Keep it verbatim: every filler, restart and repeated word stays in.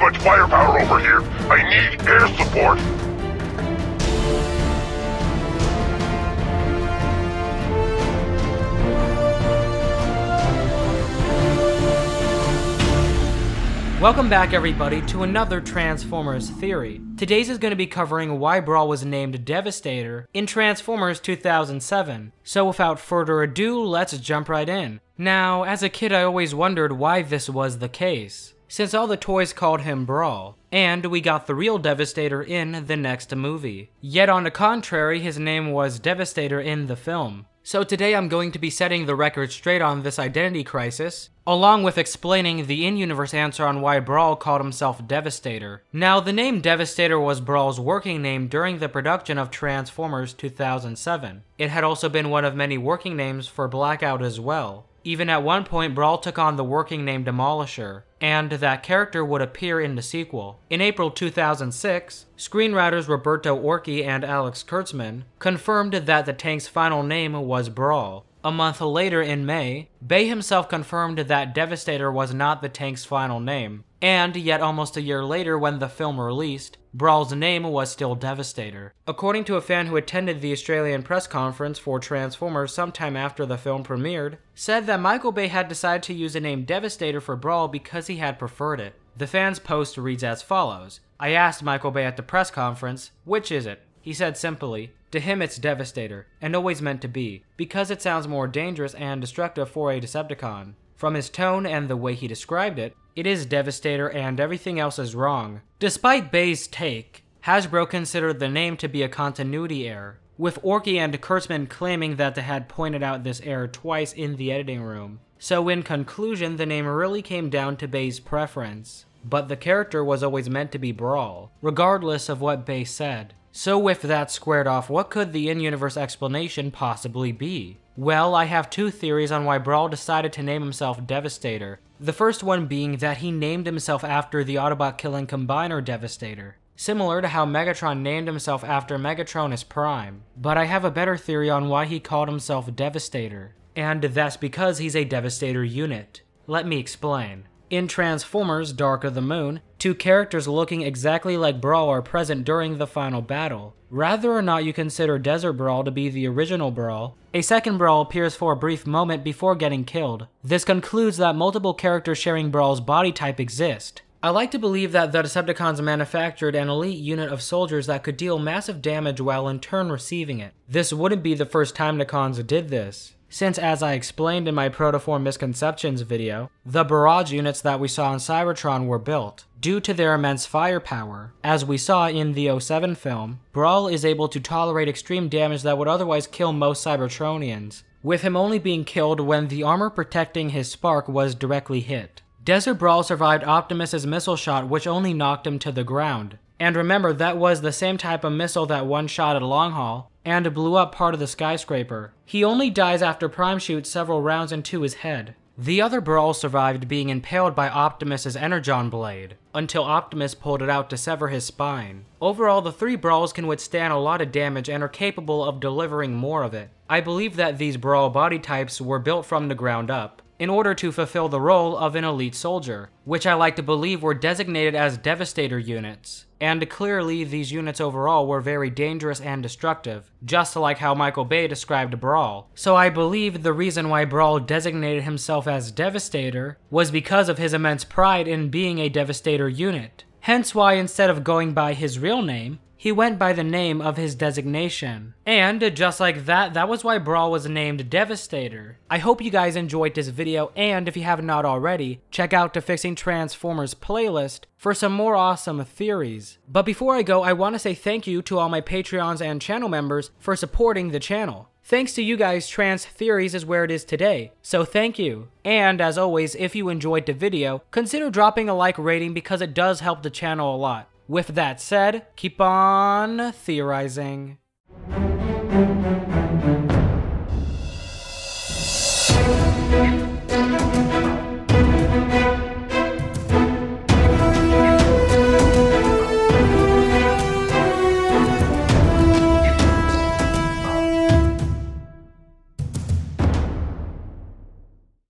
too much firepower over here. I need air support. Welcome back everybody to another Transformers Theory. Today's is going to be covering why Brawl was named Devastator in Transformers two thousand seven. So without further ado, let's jump right in. Now, as a kid I always wondered why this was the case, since all the toys called him Brawl, and we got the real Devastator in the next movie. Yet on the contrary, his name was Devastator in the film. So today I'm going to be setting the record straight on this identity crisis, along with explaining the in-universe answer on why Brawl called himself Devastator. Now, the name Devastator was Brawl's working name during the production of Transformers two thousand seven. It had also been one of many working names for Blackout as well. Even at one point, Brawl took on the working name Demolisher, and that character would appear in the sequel. In April two thousand six, screenwriters Roberto Orci and Alex Kurtzman confirmed that the tank's final name was Brawl. A month later in May, Bay himself confirmed that Devastator was not the tank's final name, and yet almost a year later when the film released, Brawl's name was still Devastator. According to a fan who attended the Australian press conference for Transformers sometime after the film premiered, said that Michael Bay had decided to use the name Devastator for Brawl because he had preferred it. The fan's post reads as follows, "I asked Michael Bay at the press conference, which is it? He said simply, to him it's Devastator, and always meant to be, because it sounds more dangerous and destructive for a Decepticon. From his tone and the way he described it, it is Devastator and everything else is wrong." Despite Bay's take, Hasbro considered the name to be a continuity error, with Orci and Kurtzman claiming that they had pointed out this error twice in the editing room. So in conclusion, the name really came down to Bay's preference, but the character was always meant to be Brawl, regardless of what Bay said. So with that squared off, what could the in-universe explanation possibly be? Well, I have two theories on why Brawl decided to name himself Devastator. The first one being that he named himself after the Autobot-killing Combiner Devastator, similar to how Megatron named himself after Megatronus Prime. But I have a better theory on why he called himself Devastator, and that's because he's a Devastator unit. Let me explain. In Transformers Dark of the Moon, two characters looking exactly like Brawl are present during the final battle. Whether or not you consider Desert Brawl to be the original Brawl, a second Brawl appears for a brief moment before getting killed. This concludes that multiple characters sharing Brawl's body type exist. I like to believe that the Decepticons manufactured an elite unit of soldiers that could deal massive damage while in turn receiving it. This wouldn't be the first time the cons did this, since as I explained in my Protoform Misconceptions video, the barrage units that we saw on Cybertron were built due to their immense firepower. As we saw in the oh seven film, Brawl is able to tolerate extreme damage that would otherwise kill most Cybertronians, with him only being killed when the armor protecting his spark was directly hit. Desert Brawl survived Optimus's missile shot, which only knocked him to the ground. And remember, that was the same type of missile that one-shotted Longhaul and blew up part of the skyscraper. He only dies after Prime shoots several rounds into his head. The other Brawl survived being impaled by Optimus's Energon blade, until Optimus pulled it out to sever his spine. Overall, the three Brawls can withstand a lot of damage and are capable of delivering more of it. I believe that these Brawl body types were built from the ground up in order to fulfill the role of an elite soldier, which I like to believe were designated as Devastator units. And clearly, these units overall were very dangerous and destructive, just like how Michael Bay described Brawl. So I believe the reason why Brawl designated himself as Devastator was because of his immense pride in being a Devastator unit. Hence why instead of going by his real name, he went by the name of his designation. And just like that, that was why Brawl was named Devastator. I hope you guys enjoyed this video, and if you have not already, check out the Fixing Transformers playlist for some more awesome theories. But before I go, I want to say thank you to all my Patreons and channel members for supporting the channel. Thanks to you guys, Trans Theories is where it is today, so thank you. And as always, if you enjoyed the video, consider dropping a like rating because it does help the channel a lot. With that said, keep on theorizing.